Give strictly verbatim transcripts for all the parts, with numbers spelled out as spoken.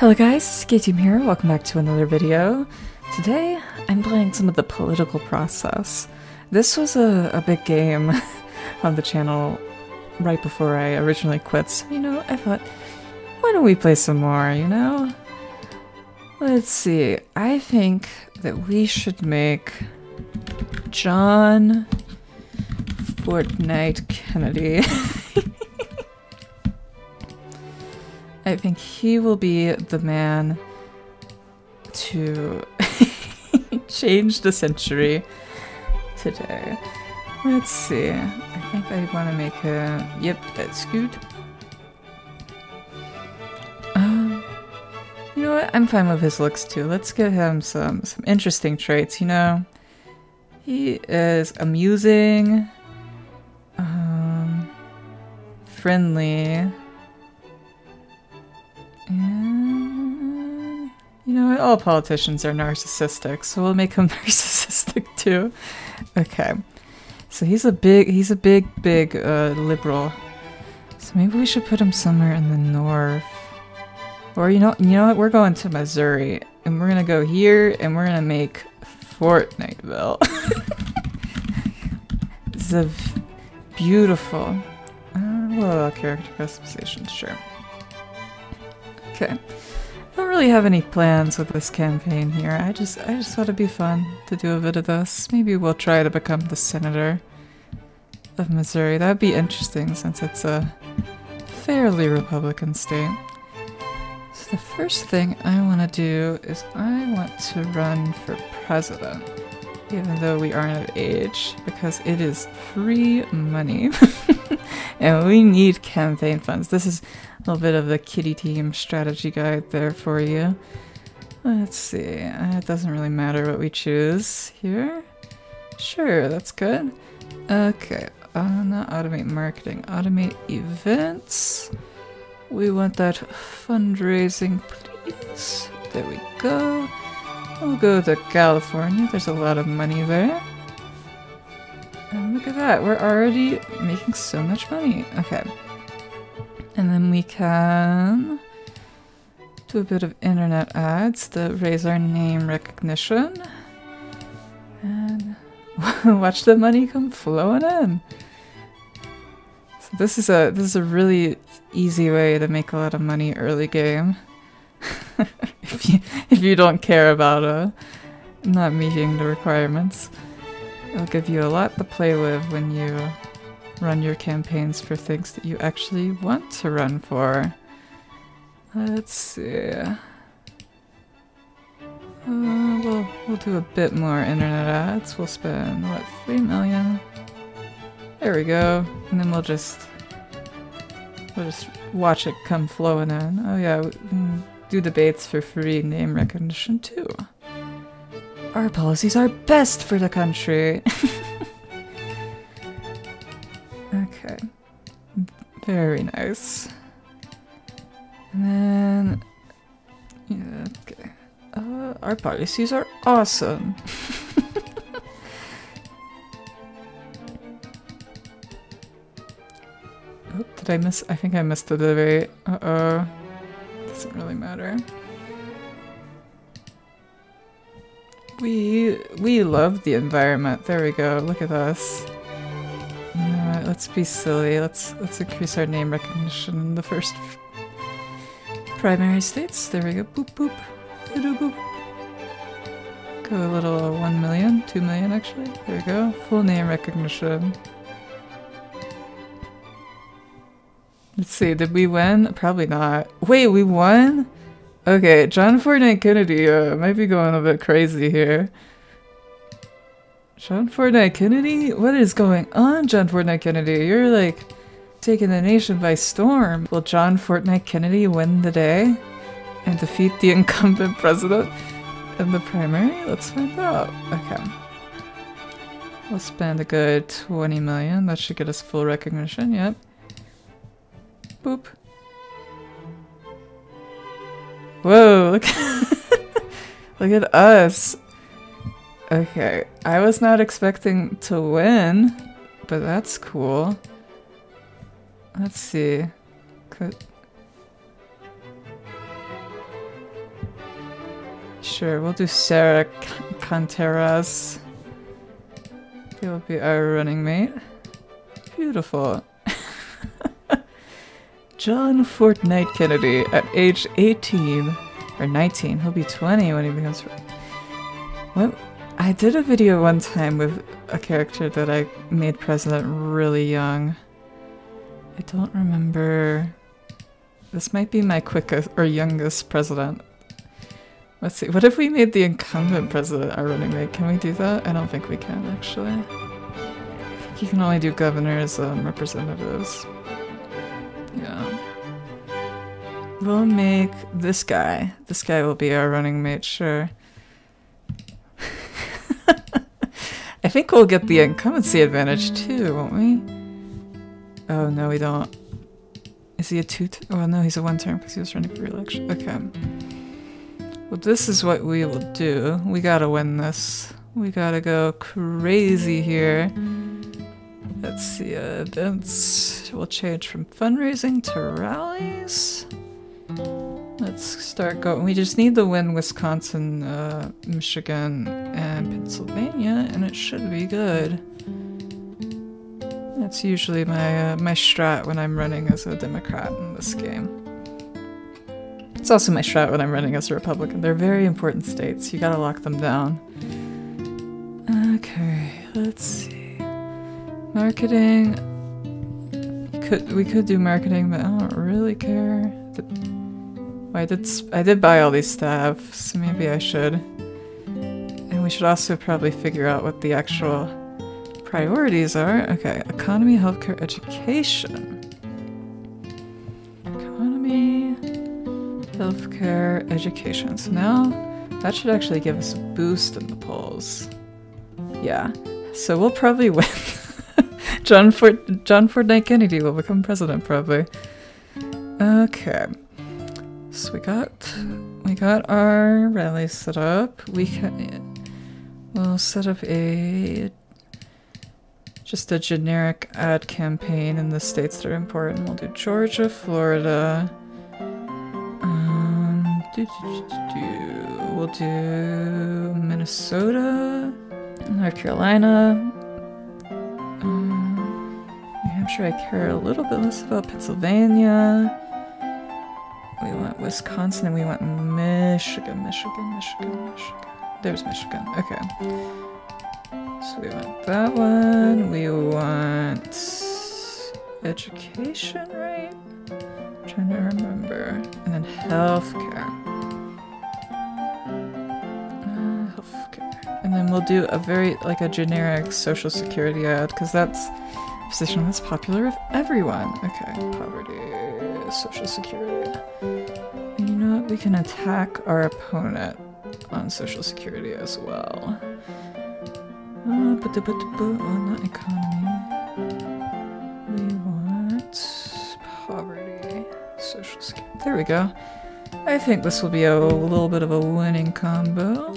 Hello guys, it's KittyTeam here, welcome back to another video. Today, I'm playing some of The Political Process. This was a, a big game on the channel right before I originally quit, so you know, I thought, why don't we play some more, you know? Let's see, I think that we should make John Fortnite Kennedy. I think he will be the man to change the century today. Let's see. I think I want to make a... Yep, that's good. Um, you know what? I'm fine with his looks too. Let's give him some, some interesting traits, you know? He is amusing, um, friendly... And, you know, all politicians are narcissistic, so we'll make him narcissistic too. Okay, so he's a big, he's a big, big uh, liberal. So maybe we should put him somewhere in the north, or you know, you know what? We're going to Missouri, and we're gonna go here, and we're gonna make Fortniteville. It's a beautiful, uh, well, character customization, sure. Okay, I don't really have any plans with this campaign here. I just, I just thought it'd be fun to do a bit of this. Maybe we'll try to become the senator of Missouri. That'd be interesting since it's a fairly Republican state. So the first thing I want to do is I want to run for president, even though we aren't of age, because it is free money. And we need campaign funds. This is a little bit of the Kitty Team strategy guide there for you. Let's see, it doesn't really matter what we choose here. Sure, that's good. Okay, uh, not automate marketing, automate events. We want that fundraising, please. There we go. We'll go to California, there's a lot of money there. And look at that, we're already making so much money. Okay. And then we can do a bit of internet ads to raise our name recognition. And watch the money come flowing in. So this is a this is a really easy way to make a lot of money early game. if you if you don't care about uh not meeting the requirements. It'll give you a lot to play with when you run your campaigns for things that you actually want to run for. Let's see. Uh, we'll, we'll do a bit more internet ads. We'll spend, what, three million? There we go. And then we'll just, we'll just watch it come flowing in. Oh yeah, we can do debates for free name recognition too. Our policies are best for the country. Okay. Very nice. And then... Yeah, okay. Uh, our policies are awesome. Oh, did I miss? I think I missed the debate. Uh-oh. Doesn't really matter. We we love the environment. There we go. Look at us. You know what? Let's be silly. Let's let's increase our name recognition in the first primary states. There we go. Boop boop. Doo-doo, boop. Go a little one million, two million actually. There we go. Full name recognition. Let's see. Did we win? Probably not. Wait, we won? Okay, John Fortnite Kennedy uh, might be going a bit crazy here. John Fortnite Kennedy? What is going on, John Fortnite Kennedy? You're like taking the nation by storm. Will John Fortnite Kennedy win the day and defeat the incumbent president in the primary? Let's find out. Okay. We'll spend a good twenty million. That should get us full recognition, yep. Boop. Whoa, look, look at us. Okay, I was not expecting to win, but that's cool. Let's see. Could... Sure, we'll do Sarah Canteras. You'll be our running mate. Beautiful. John Fortnite Kennedy at age eighteen or nineteen. He'll be twenty when he becomes... What? I did a video one time with a character that I made president really young. I don't remember. This might be my quickest or youngest president. Let's see. What if we made the incumbent president our running mate? Can we do that? I don't think we can, actually. I think you can only do governors and representatives. Yeah. We'll make this guy. This guy will be our running mate, sure. I think we'll get the incumbency advantage too, won't we? Oh, no, we don't. Is he a two... Oh, no, he's a one-term because he was running for re-election. Okay. Well, this is what we will do. We gotta win this. We gotta go crazy here. Let's see, uh, events. We'll change from fundraising to rallies. Let's start going. We just need to win Wisconsin, uh, Michigan, and Pennsylvania, and it should be good. That's usually my, uh, my strat when I'm running as a Democrat in this game. It's also my strat when I'm running as a Republican. They're very important states. You gotta lock them down. Okay, let's see. Marketing. Could we could do marketing, but I don't really care. I did I did buy all these staff, so maybe I should. And we should also probably figure out what the actual priorities are. Okay, economy, healthcare, education. Healthcare, education. So now that should actually give us a boost in the polls. Yeah. So we'll probably win. John Fort John Fortnite Kennedy will become president probably. Okay. So we got we got our rally set up. We can we'll set up a just a generic ad campaign in the states that are important. We'll do Georgia, Florida. We'll do Minnesota, North Carolina, um, New Hampshire. I care a little bit less about Pennsylvania. We want Wisconsin and we want Michigan, Michigan, Michigan, Michigan. There's Michigan. Okay. So we want that one. We want education, right? I'm trying to remember. And then healthcare. And then we'll do a very, like a generic social security ad, because that's a position that's popular with everyone. Okay, poverty, social security. And you know what? We can attack our opponent on social security as well. Uh, but the, but the, but on the economy, we want poverty, social security. There we go. I think this will be a little bit of a winning combo.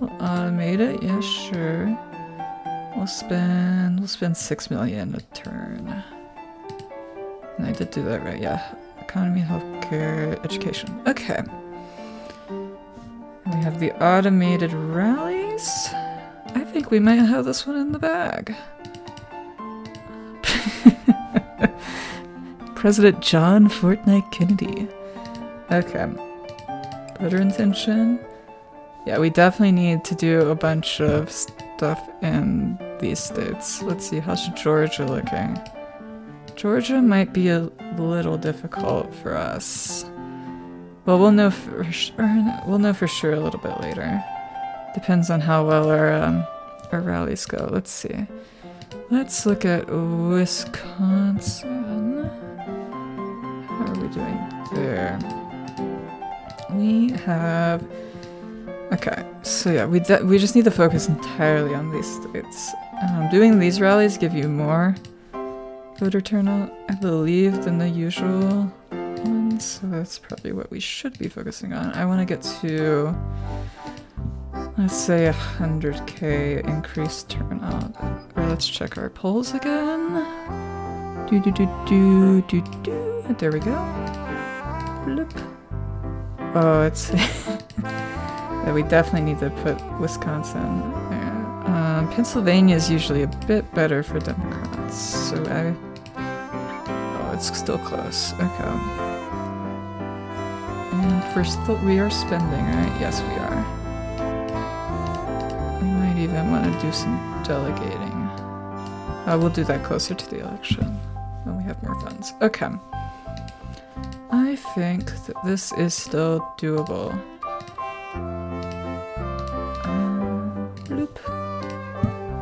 We'll automate it, yeah, sure. We'll spend, we'll spend six million a turn. And I did do that right, yeah. Economy, healthcare, education. Okay. And we have the automated rallies. I think we might have this one in the bag. President John Fortnite Kennedy. Okay. Voter intention. Yeah, we definitely need to do a bunch of stuff in these states. Let's see, how's Georgia looking? Georgia might be a little difficult for us. Well, we'll know for sure, we'll know for sure a little bit later. Depends on how well our, um, our rallies go. Let's see. Let's look at Wisconsin. How are we doing there? We have... Okay, so yeah, we we just need to focus entirely on these states. Um, doing these rallies give you more voter turnout, I believe, than the usual ones, so that's probably what we should be focusing on. I want to get to, let's say, a one hundred K increased turnout. Or let's check our polls again. Do do do do do do. There we go. Bloop. Oh, it's. that we definitely need to put Wisconsin there. Um, Pennsylvania is usually a bit better for Democrats, so I... Oh, it's still close. Okay. And we're still... we are spending, right? Yes, we are. We might even want to do some delegating. Uh, we'll do that closer to the election when we have more funds. Okay. I think that this is still doable. Um, bloop.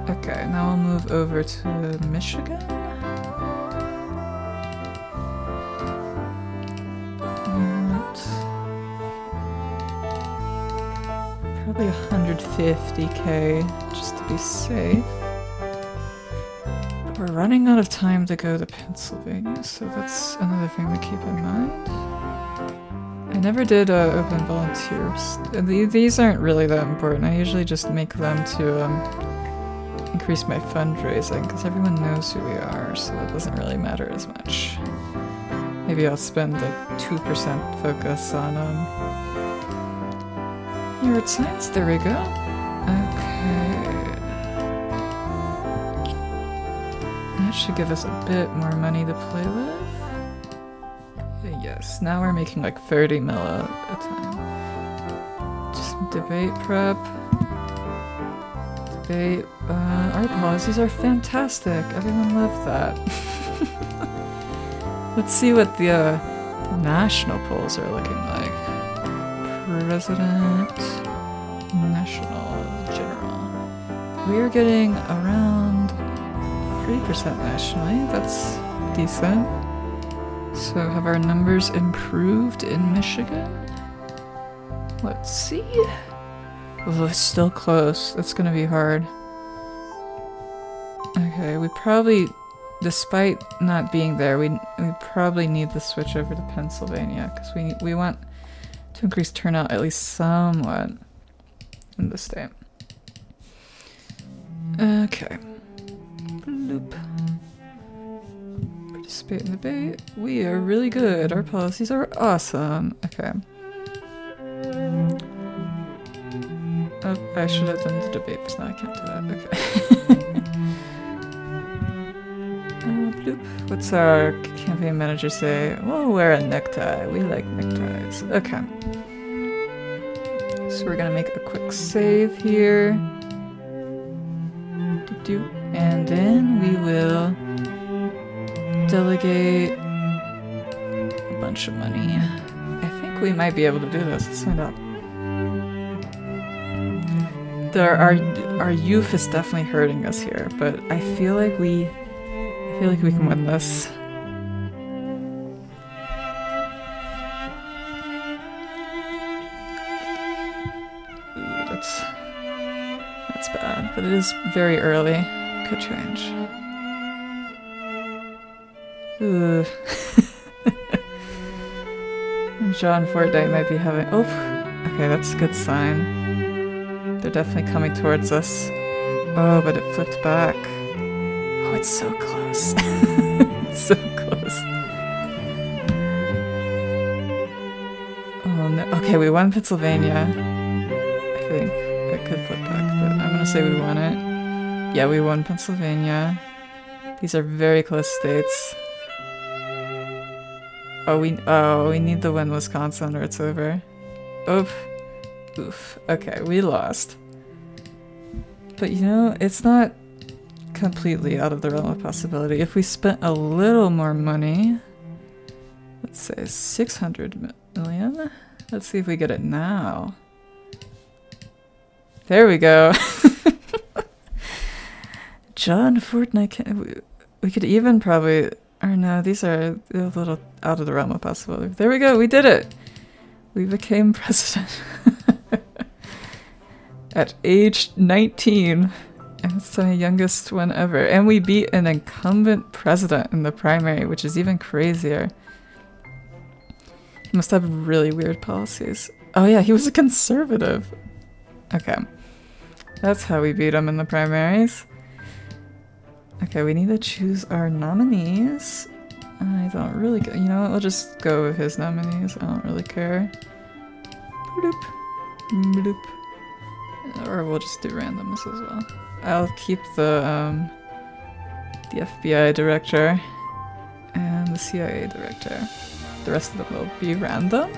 Okay, now I'll move over to Michigan. And probably one hundred fifty K just to be safe. We're running out of time to go to Pennsylvania, so that's another thing to keep in mind. I never did uh, open volunteers. Th these aren't really that important. I usually just make them to um, increase my fundraising, because everyone knows who we are, so that doesn't really matter as much. Maybe I'll spend like two percent focus on um, yard signs. There we go. Okay. That should give us a bit more money to play with. Yes, now we're making like thirty mil a, a time. Just some debate prep. Debate. Uh, our policies are fantastic. Everyone loved that. Let's see what the uh, national polls are looking like. President, national, general. We are getting around three percent nationally, that's decent. So have our numbers improved in Michigan? Let's see. Oh, it's still close. That's gonna be hard. Okay, we probably, despite not being there, we, we probably need to switch over to Pennsylvania, because we, we want to increase turnout at least somewhat in the state. Okay. Loop. Participate in the debate. We are really good. Our policies are awesome. Okay. Oh, I should have done the debate, but now I can't do that. Okay. uh, bloop. What's our campaign manager say? We'll wear a necktie. We like neckties. Okay. So we're gonna make a quick save here. Do do. And then we will delegate a bunch of money. I think we might be able to do this. Let's find out. There, our, our youth is definitely hurting us here, but I feel like we, I feel like we can win this. Ooh, that's, that's bad, but it is very early. Could change. Ooh. John Fortnite might be having. Oh, okay, that's a good sign. They're definitely coming towards us. Oh, but it flipped back. Oh, it's so close. It's so close. Oh no. Okay, we won Pennsylvania. I think it could flip back, but I'm gonna say we won it. Yeah, we won Pennsylvania. These are very close states. Oh, we oh we need to win Wisconsin or it's over. Oof. Oof. Okay, we lost. But you know, it's not completely out of the realm of possibility. If we spent a little more money, let's say six hundred million. Let's see if we get it now. There we go. John Fortnite, can, we, we could even probably, or no, these are a little out of the realm of possibility. There we go, we did it! We became president. At age nineteen. And it's the youngest one ever. And we beat an incumbent president in the primary, which is even crazier. He must have really weird policies. Oh yeah, he was a conservative. Okay. That's how we beat him in the primaries. Okay, we need to choose our nominees. I don't really go, you know what, we'll just go with his nominees. I don't really care. Bloop. Bloop. Or we'll just do randomness as well. I'll keep the um, the F B I director and the C I A director. The rest of them will be random.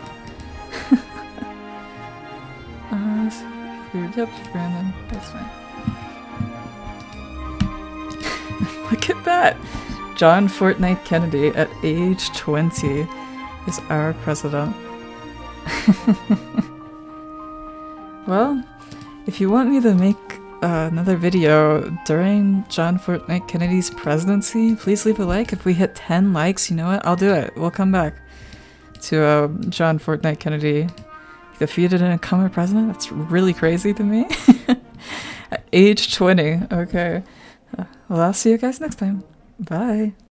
uh, yep, random. That's fine. Look at that! John Fortnite Kennedy at age twenty is our president. Well, if you want me to make uh, another video during John Fortnite Kennedy's presidency, please leave a like. If we hit ten likes, you know what? I'll do it. We'll come back to uh, John Fortnite Kennedy defeated an incumbent president. That's really crazy to me. At age twenty. Okay. Well, I'll see you guys next time. Bye.